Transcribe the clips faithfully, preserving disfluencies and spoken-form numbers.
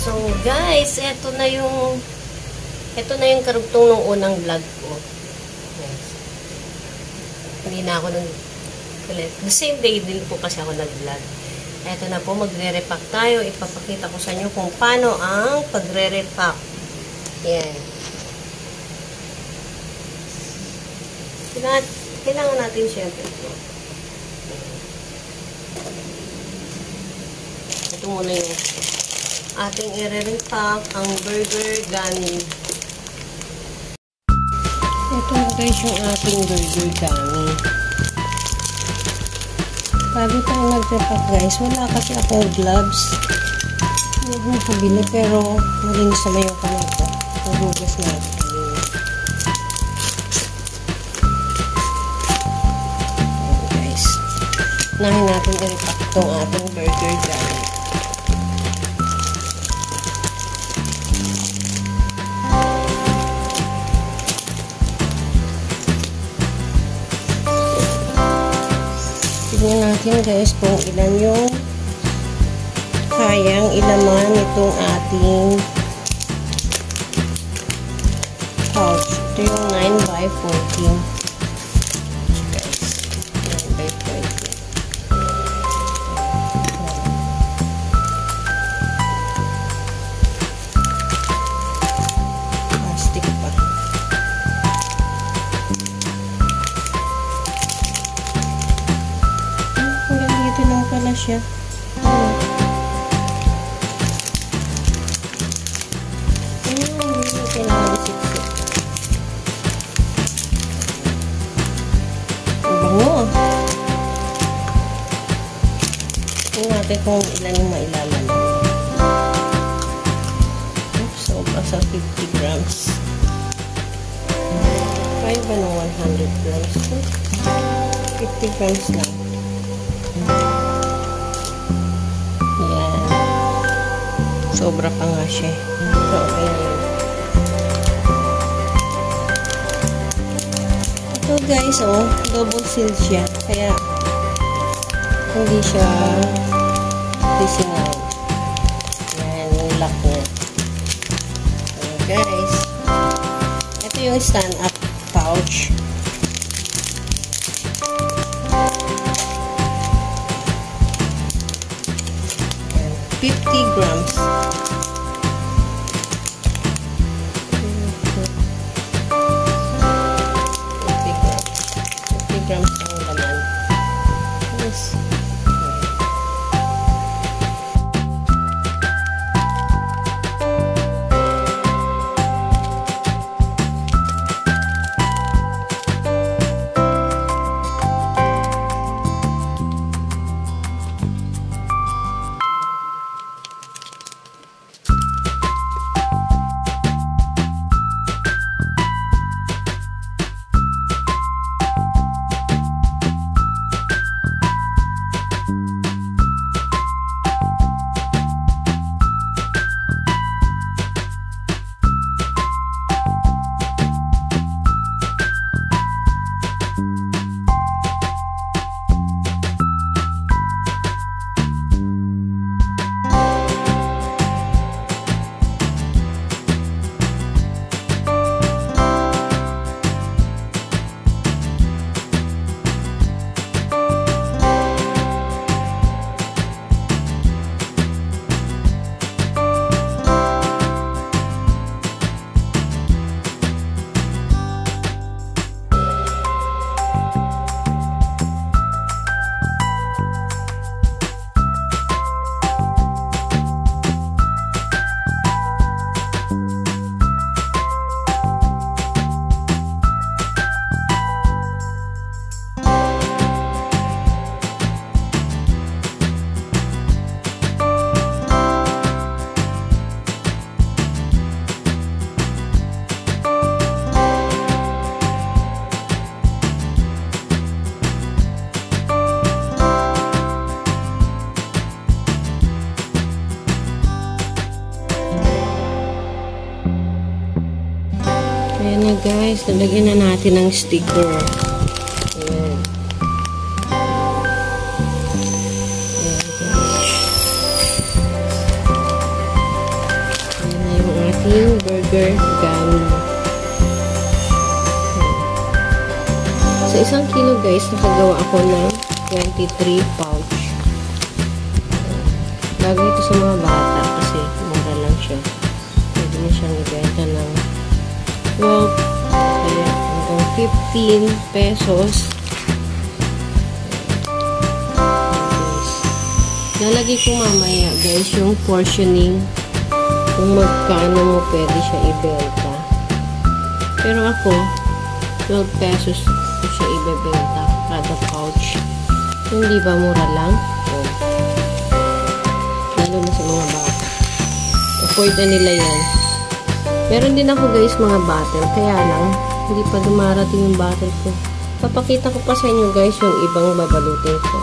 So guys, eto na yung eto na yung karugtong ng unang vlog ko. Yes. Hindi na ako nang the same day din po kasi ako nag-vlog. Eto na po, magre-repack tayo. Ipapakita ko sa inyo kung paano ang pagre-repack. Yan. Kailangan, kailangan natin siyempre ito. Ito muna yung ating i-repack ang burger gummy. Ito guys yung ating burger gummy. Bago tayo nag-repack guys, wala kasi ako gloves. Hindi ko pabili pero malinis naman yung kamay ko. Magugas natin. Okay guys, namin natin i-repack itong ating burger gummy. Tignan natin guys kung ilan yung kayang ilaman itong ating pouch. Ito yung nine by fourteen. Guys, nine by fourteen. Plastic pa. Wala siya. Hmm. Bango. Tingnan natin kung ilan yung mailaman. Oops, so basta fifty grams. Kaya ba ng one hundred grams? fifty grams lang. Sobra pa nga siya. So, okay na yun. Ito guys, oh, double sealed siya. Kaya, hindi siya disingaw. Yan, yung lock niya. So, guys, ito yung stand-up pouch. fifty grams. fifty grams ang laman. Yes. Ayan na guys, nalagyan na natin ng sticker. Ayan. Ayan guys. burger gun. Sa isang kilo guys, nakagawa ako ng twenty-three pouch. Lagi ito sa mga bata kasi mura lang siya. Pwede na siyang ibenta ng twelve, kaya hanggang fifteen pesos. Lalagay ko mamaya guys yung portioning kung magkano mo pwede siya ibenta. Pero ako, twelve pesos ko siya ibebenta kada pouch. Hindi ba mura lang? Oh. Lalo na sa mga bata. Afford na nila yan. Meron din ako guys mga bottle. Kaya lang, hindi pa dumarating yung bottle ko. Papakita ko pa sa inyo guys yung ibang babalutin ko.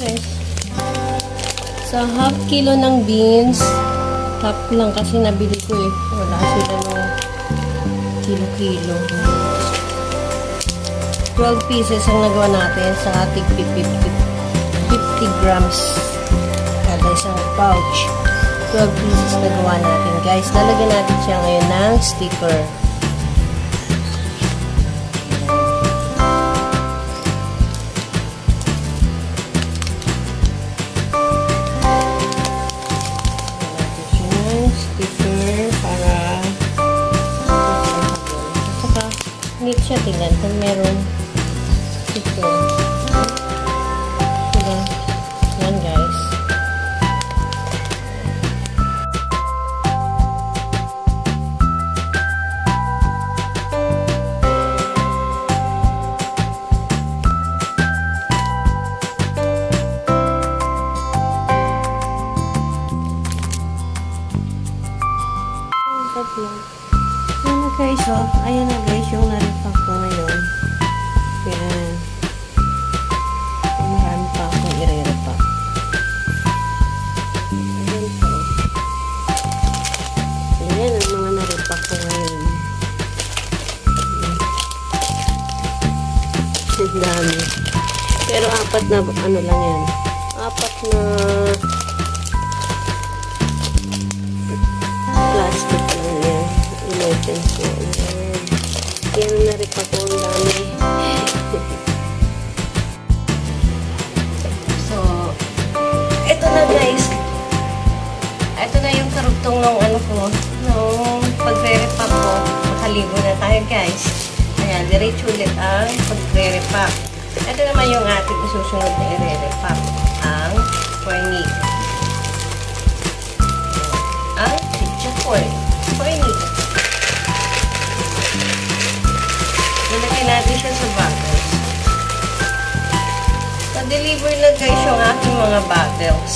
Guys. Sa half kilo ng beans, half lang kasi nabili ko eh. Wala sila ng kilo-kilo. twelve pieces ang nagawa natin sa ating fifty grams kada isang pouch. twelve pieces na gawa natin guys. Lalagyan natin siya ngayon ng sticker. Siya, tingnan kung meron ito. Diba? Yan guys. Ayan na guys, oh. Ayan na guys yung naripak ko ngayon. Ayan. Marami pa akong ireripak. Ayan po. Ayan ang mga naripak ko ngayon. Ang dami. Pero apat na ano lang yan. Apat na plastic lang yan. Inopen ko. Ayan. Yan na rin pa po ang dami. So, eto na guys. Eto na yung karugtong ng ano ko. Nung pagre-repack ko. Makaligo na tayo guys. Ayan, diretso ulit ang pagre-repack. Eto naman yung ating susunod na i-re-repack. Ang pornic. Ang chicha porn. Pornic. Natin siya sa bottles. Na-deliver na guys yung aking mga bottles.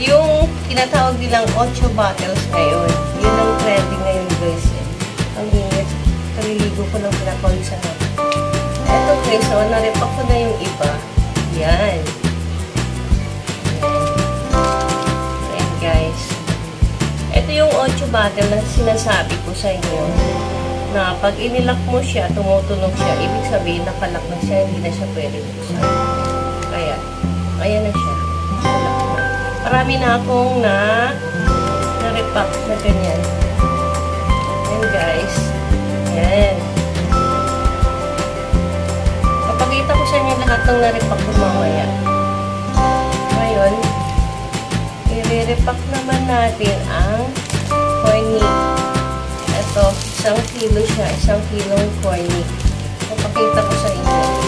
Yung kinatawag nilang eight bottles ngayon. Yun ang trending ngayon guys. Ang init. Kaliligo ko ng pinakolisa na. Eto guys, so, naripak ko na yung iba. Yan. Yan guys. Ito yung battle na sinasabi ko sa inyo na pag inilak mo siya, tumutunog siya, ibig sabihin nakalak na siya, hindi na siya pwede buksan. Kaya, ayan na siya. Kalak na. Marami na akong na na-repack na ganyan. Ayan guys. Ayan. Papakita ko sa inyo lahat ng na-repack ko mamaya. Ngayon, i-repack naman natin ang corny. Ito, isang kilo siya. Isang kilong corny. Papakita ko sa inyo. Ayan.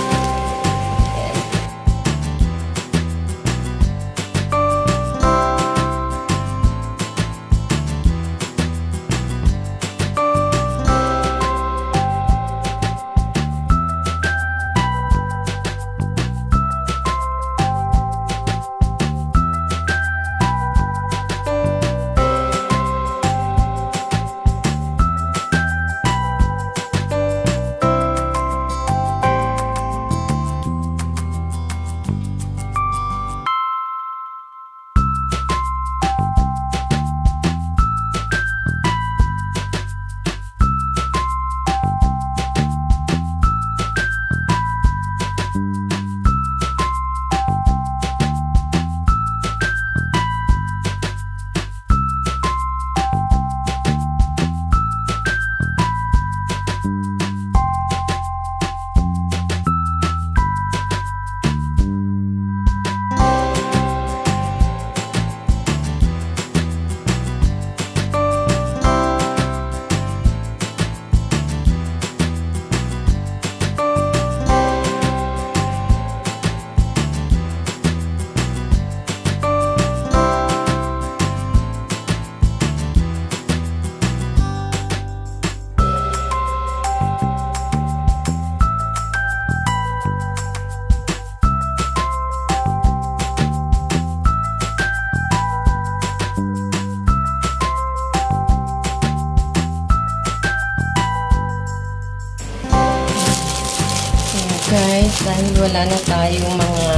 Guys, dahil wala na tayong mga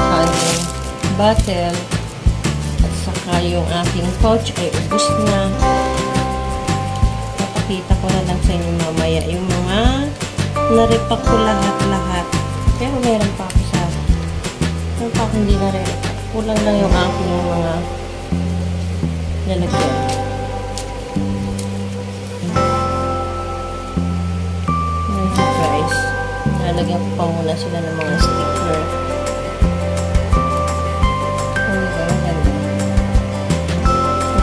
ating bottle at saka yung ating pouch ay ubos na. Papakita ko na lang sa inyo mamaya yung mga na-repack ko lahat-lahat. Pero meron pa ako sa meron pa ako hindi na-repack. Kulang lang yung aking mga nalagyan. Nalagyan ko pa muna sila ng mga sticker. Ang ganda.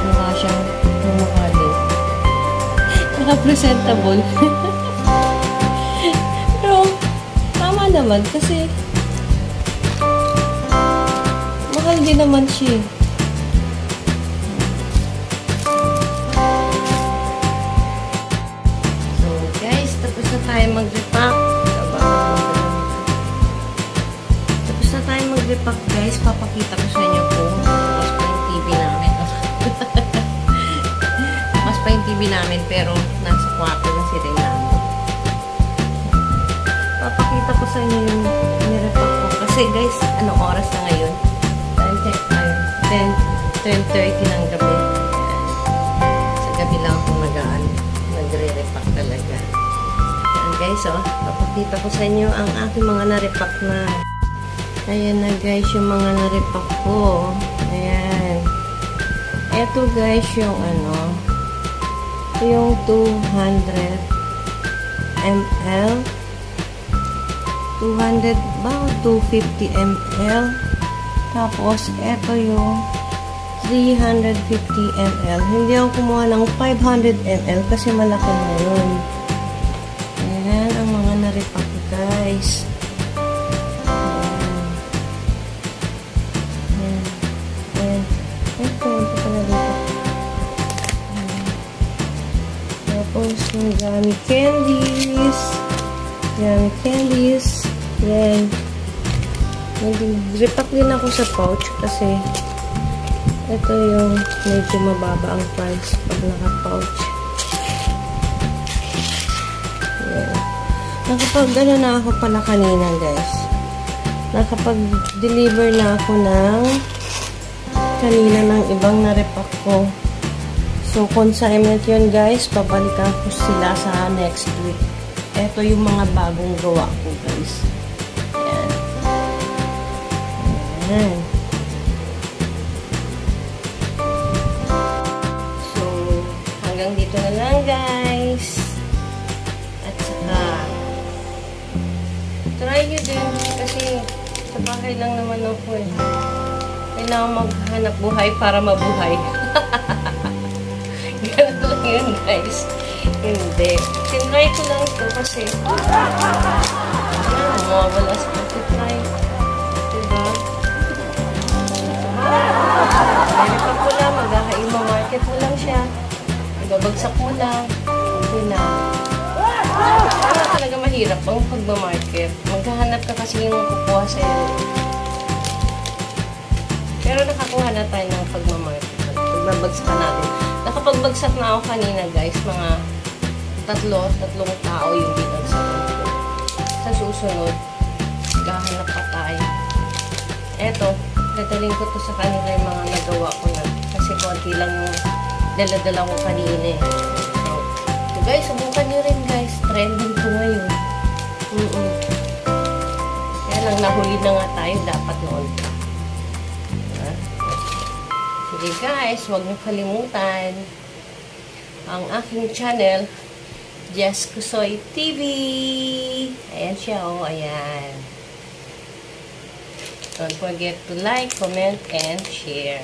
Mukha siyang mukha din. Mukha presentable. Pero, tama naman kasi mahal din naman siya. So, guys, tapos na tayo mag-repack. Repack guys, papakita ko sa inyo kung mas pa yung T V namin. Mas pa yung T V namin pero nasa kwarto na si Reynaldo. Papakita ko sa inyo yung nirepack ko. Kasi guys, anong oras na ngayon? ten thirty ng gabi. Sa gabi lang akong nagaan. Nagre-repack talaga. Ayan guys, oh, papakita ko sa inyo ang aking mga narepack na. Ayan na guys, yung mga na-repack ko. Ayan. Eto guys, yung ano, yung two hundred milliliters. two hundred ba? two hundred fifty milliliters. Tapos, eto yung three hundred fifty milliliters. Hindi ako kumuha ng five hundred milliliters kasi malaki na yun. Ayan, ang mga na-repack ko guys. Yung gummy candies. Gummy candies. Yan. Nag-repack din ako sa pouch kasi ito yung medyo mababa ang price pag naka-pouch. Yan. Nakapag-ano na ako pala kanina guys. Nakapag-deliver na ako ng kanina ng ibang na-repack ko. So, consignment yun guys. Pabalikan ko sila sa next week. Ito yung mga bagong gawa ko guys. Ayan. Ayan. So, hanggang dito na lang guys. At saka, try nyo din. Kasi, sa bahay lang naman ako eh. Kailangan maghanap buhay para mabuhay. Ganun lang yun, guys. Hindi. Tinry ko lang ito kasi ano, mawawala sa pagtitry. Diba? Meron pa pula, magkakaiba market mo lang siya. Ibabagsak mo lang. Hindi na. Ano talaga mahirap ang pagmamarket. Maghahanap ka kasi yung kukuha sa'yo. Pero nakakuha na tayo ng pagmamarket. Pagbabagsakan natin. Nakapagbagsak na ako kanina guys. Mga tatlo, tatlong tao yung binagsakan ko. Sa susunod, gahanap pa tayo. Eto, dadaling ko to sa kanila yung mga nagawa ko na. Kasi konti lang yung daladala ko kanina eh. So guys, subukan nyo rin guys. Trending ko ngayon. Mm-mm. Kaya lang, nahuli na nga tayo. Dapat noon. Okay guys, huwag niyo kalimutan ang aking channel, Jascosoy T V. Ayan siya, oh, ayan. Don't forget to like, comment, and share.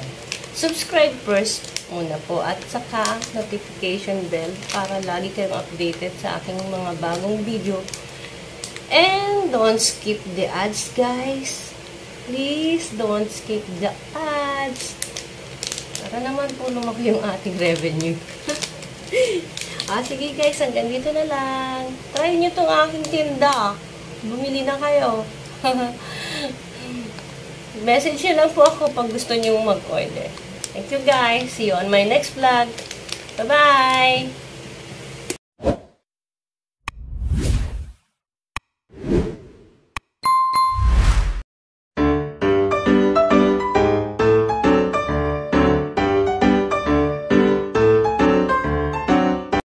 Subscribe first muna po at saka notification bell para lagi kayong updated sa aking mga bagong video. And don't skip the ads guys. Please don't skip the ads. Para naman po lumaki yung ating revenue. Ah, sige guys, hanggang dito na lang. Try nyo itong aking tinda. Bumili na kayo. Message nyo lang po ako pag gusto nyo mag-order. Thank you guys. See you on my next vlog. Bye-bye!